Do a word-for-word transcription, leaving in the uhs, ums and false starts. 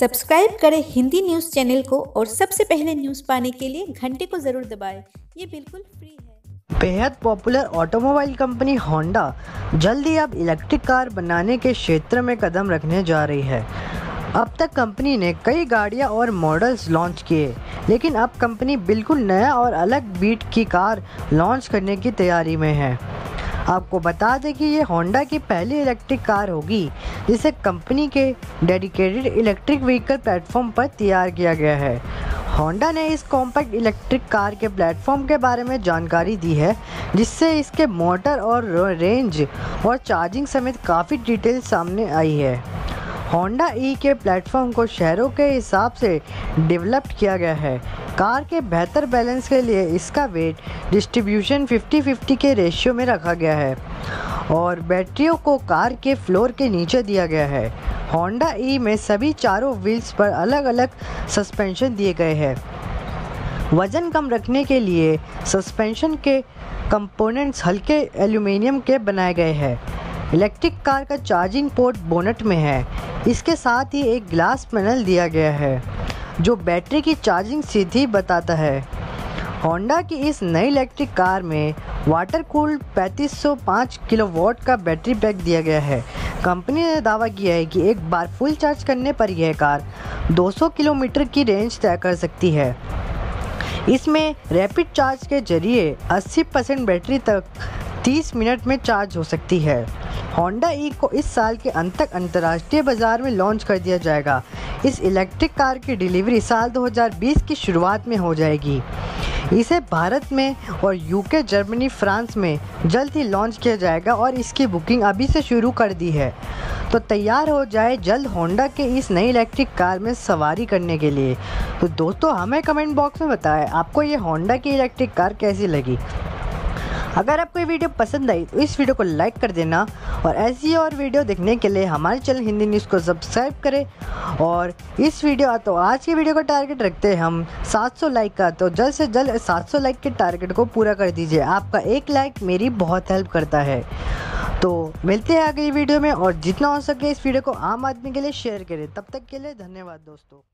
Subscribe करें Hindi news channel को और सबसे पहले न्यूज़ पाने के लिए घंटे को ज़रूर दबाएं। ये बिल्कुल फ्री है। बेहद पॉपुलर ऑटोमोबाइल कंपनी होंडा जल्द ही अब इलेक्ट्रिक कार बनाने के क्षेत्र में कदम रखने जा रही है। अब तक कंपनी ने कई गाड़ियां और मॉडल्स लॉन्च किए, लेकिन अब कंपनी बिल्कुल नया और अलग बीट की कार लॉन्च करने की तैयारी में है। आपको बता दें कि ये होंडा की पहली इलेक्ट्रिक कार होगी जिसे कंपनी के डेडिकेटेड इलेक्ट्रिक व्हीकल प्लेटफॉर्म पर तैयार किया गया है। होंडा ने इस कॉम्पैक्ट इलेक्ट्रिक कार के प्लेटफॉर्म के बारे में जानकारी दी है, जिससे इसके मोटर और रेंज और चार्जिंग समेत काफ़ी डिटेल सामने आई है। होंडा ई के प्लेटफॉर्म को शहरों के हिसाब से डेवलप किया गया है। कार के बेहतर बैलेंस के लिए इसका वेट डिस्ट्रीब्यूशन फिफ्टी फिफ्टी के रेशियो में रखा गया है और बैटरियों को कार के फ्लोर के नीचे दिया गया है। होंडा ई में सभी चारों व्हील्स पर अलग अलग सस्पेंशन दिए गए हैं। वज़न कम रखने के लिए सस्पेंशन के कंपोनेंट्स हल्के एल्यूमिनियम के बनाए गए हैं। इलेक्ट्रिक कार का चार्जिंग पोर्ट बोनट में है। इसके साथ ही एक ग्लास पैनल दिया गया है जो बैटरी की चार्जिंग स्थिति बताता है। होंडा की इस नई इलेक्ट्रिक कार में वाटर कूल्ड पैंतीस सौ पाँच किलोवाट का बैटरी बैक दिया गया है। कंपनी ने दावा किया है कि एक बार फुल चार्ज करने पर यह कार दो सौ किलोमीटर की रेंज तय कर सकती है। इसमें रैपिड चार्ज के जरिए अस्सी परसेंट बैटरी तक तीस मिनट में चार्ज हो सकती है। होंडा ई को इस साल के अंत तक अंतर्राष्ट्रीय बाज़ार में लॉन्च कर दिया जाएगा। इस इलेक्ट्रिक कार की डिलीवरी साल दो हज़ार बीस की शुरुआत में हो जाएगी। इसे भारत में और यूके, जर्मनी, फ्रांस में जल्द ही लॉन्च किया जाएगा और इसकी बुकिंग अभी से शुरू कर दी है। तो तैयार हो जाए जल्द होंडा के इस नई इलेक्ट्रिक कार में सवारी करने के लिए। तो दोस्तों, हमें कमेंट बॉक्स में बताएं आपको ये होंडा की इलेक्ट्रिक कार कैसी लगी। अगर आपको ये वीडियो पसंद आई तो इस वीडियो को लाइक कर देना और ऐसी और वीडियो देखने के लिए हमारे चैनल हिंदी न्यूज़ को सब्सक्राइब करें। और इस वीडियो तो आज की वीडियो का टारगेट रखते हैं हम सात सौ लाइक का, तो जल्द से जल्द सात सौ लाइक के टारगेट को पूरा कर दीजिए। आपका एक लाइक मेरी बहुत हेल्प करता है। तो मिलते हैं अगली वीडियो में और जितना हो सके इस वीडियो को आम आदमी के लिए शेयर करें। तब तक के लिए धन्यवाद दोस्तों।